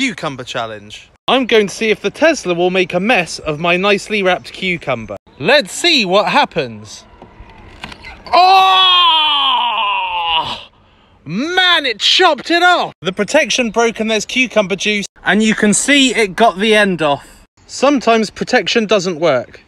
cucumber challenge. I'm going to see if the Tesla will make a mess of my nicely wrapped cucumber. Let's see what happens. Oh! Man, it chopped it off! The protection broke and there's cucumber juice, and you can see it got the end off. Sometimes protection doesn't work.